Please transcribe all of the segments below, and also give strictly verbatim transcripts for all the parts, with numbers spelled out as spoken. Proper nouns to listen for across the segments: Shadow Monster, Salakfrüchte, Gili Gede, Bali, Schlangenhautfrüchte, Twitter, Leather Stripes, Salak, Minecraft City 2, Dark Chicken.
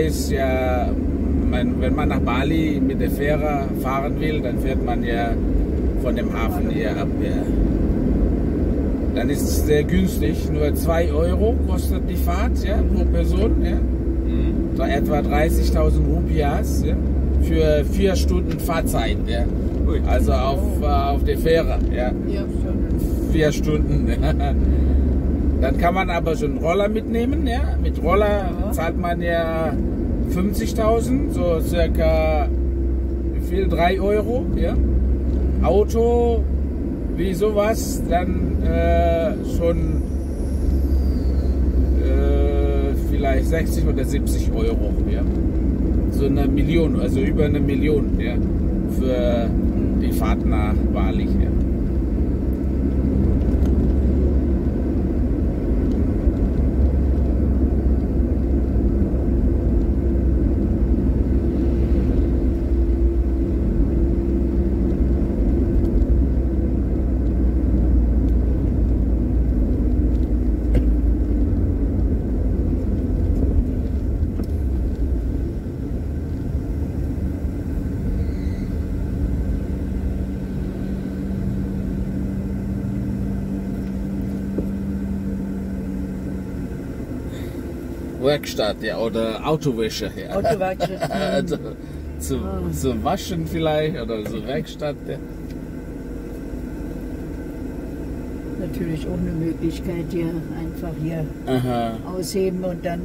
ist ja, wenn man nach Bali mit der Fähre fahren will, dann fährt man ja von dem Hafen hier ab. Ja. Dann ist es sehr günstig, nur zwei Euro kostet die Fahrt, ja, pro Person. Ja. Mhm. So etwa dreißigtausend Rupias, ja, für vier Stunden Fahrzeit. Ja. Also auf, oh. äh, auf der Fähre. Ja. Ja, vier Stunden. Dann kann man aber schon einen Roller mitnehmen. Ja. Mit Roller ja. zahlt man ja fünfzigtausend, so circa wie viel? drei Euro. Ja. Auto, wie sowas, dann äh, schon äh, vielleicht sechzig oder siebzig Euro. Ja. So eine Million, also über eine Million. Ja. Für die Fahrt nach Bali. Ja. Werkstatt, ja, oder Autowäsche, ja. Autowäsche. Also, zu, ah. zu waschen vielleicht, oder so Werkstatt, ja. Natürlich auch eine Möglichkeit hier, einfach hier Aha. ausheben und dann...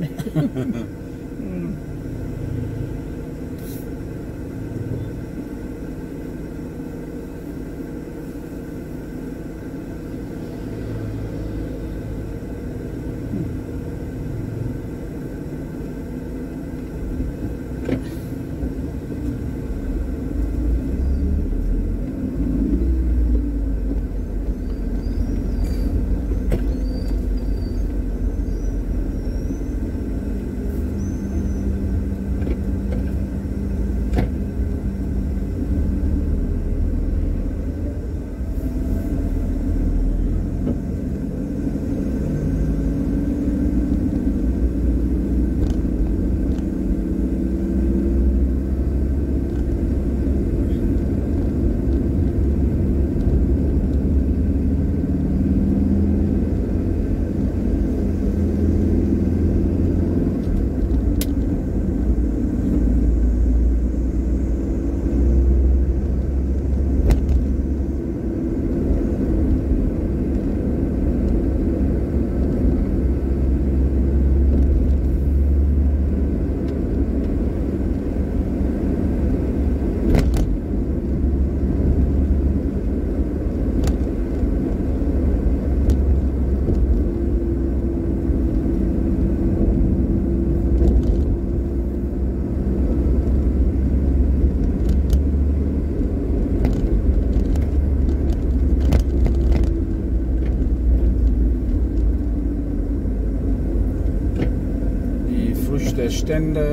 Stände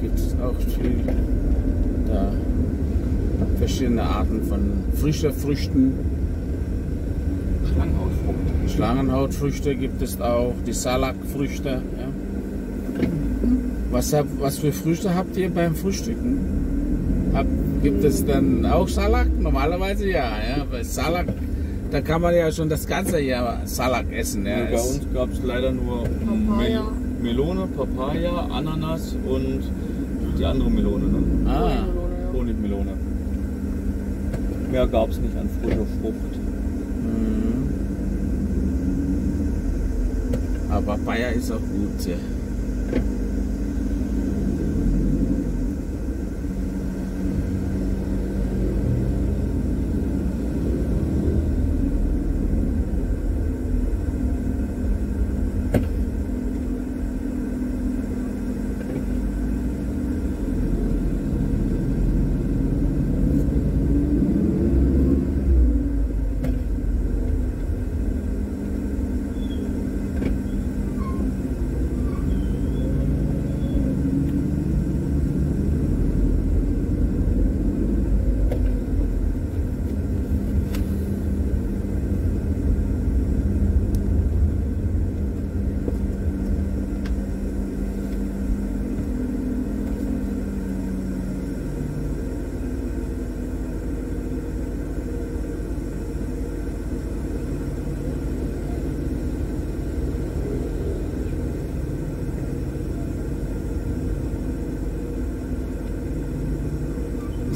gibt es auch viel, da verschiedene Arten von frischer Früchten. Schlangenhautfrüchte. Schlangenhautfrüchte gibt es auch, die Salakfrüchte. Ja. Was, hab, was für Früchte habt ihr beim Frühstücken? Hab, gibt es dann auch Salak? Normalerweise ja, ja. Bei Salak, da kann man ja schon das ganze Jahr Salak essen. Ja. Bei uns gab es leider nur Papaya. Melone, Papaya, Ananas und die andere Melone, ne? Ah. Honigmelone. Mehr gab es nicht an frischer Frucht. Mhm. Aber Papaya ist auch gut. Ja.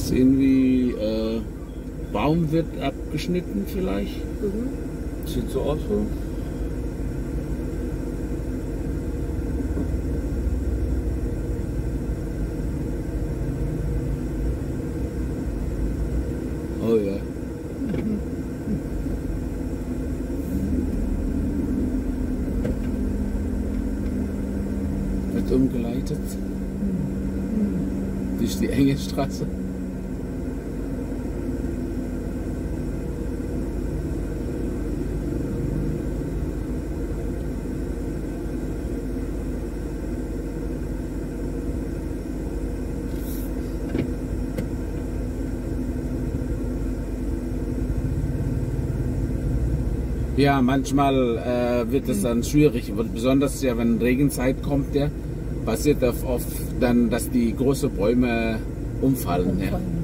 ist irgendwie äh, Baum wird abgeschnitten vielleicht. Mhm. Sieht so aus. So. Oh ja. Mhm. Wird umgeleitet. Mhm. Durch die enge Straße. Ja, manchmal äh, wird es dann schwierig, besonders ja, wenn Regenzeit kommt, ja, passiert das oft dann, dass die großen Bäume umfallen. umfallen.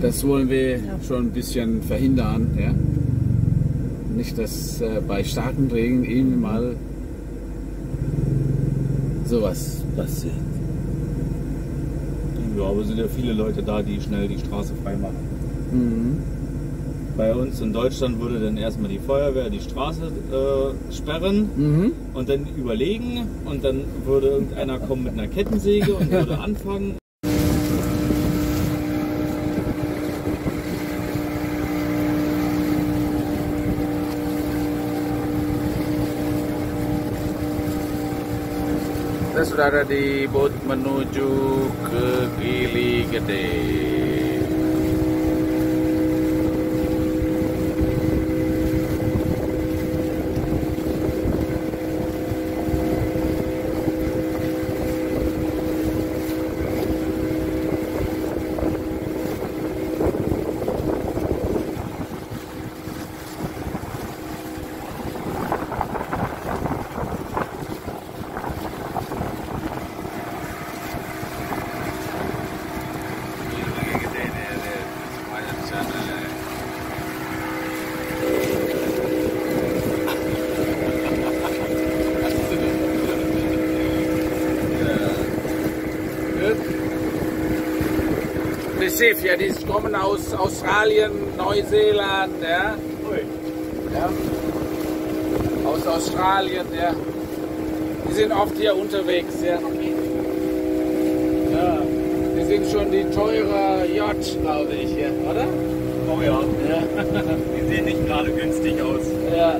Ja. Das wollen wir ja schon ein bisschen verhindern. Ja. Nicht, dass äh, bei starken Regen eben mal sowas passiert. Ja, aber es sind ja viele Leute da, die schnell die Straße freimachen. Mhm. Bei uns in Deutschland würde dann erstmal die Feuerwehr die Straße äh, sperren, mhm, und dann überlegen und dann würde irgendeiner kommen mit einer Kettensäge und würde anfangen. Kita sudah di boot menuju ke Gili Gede. Ja, die kommen aus Australien, Neuseeland, ja. Ja. Aus Australien, ja. Die sind oft hier unterwegs, ja. Ja. Die sind schon die teure Yacht, glaube ich, ja, oder? Oh ja. Ja. Die sehen nicht gerade günstig aus. Ja.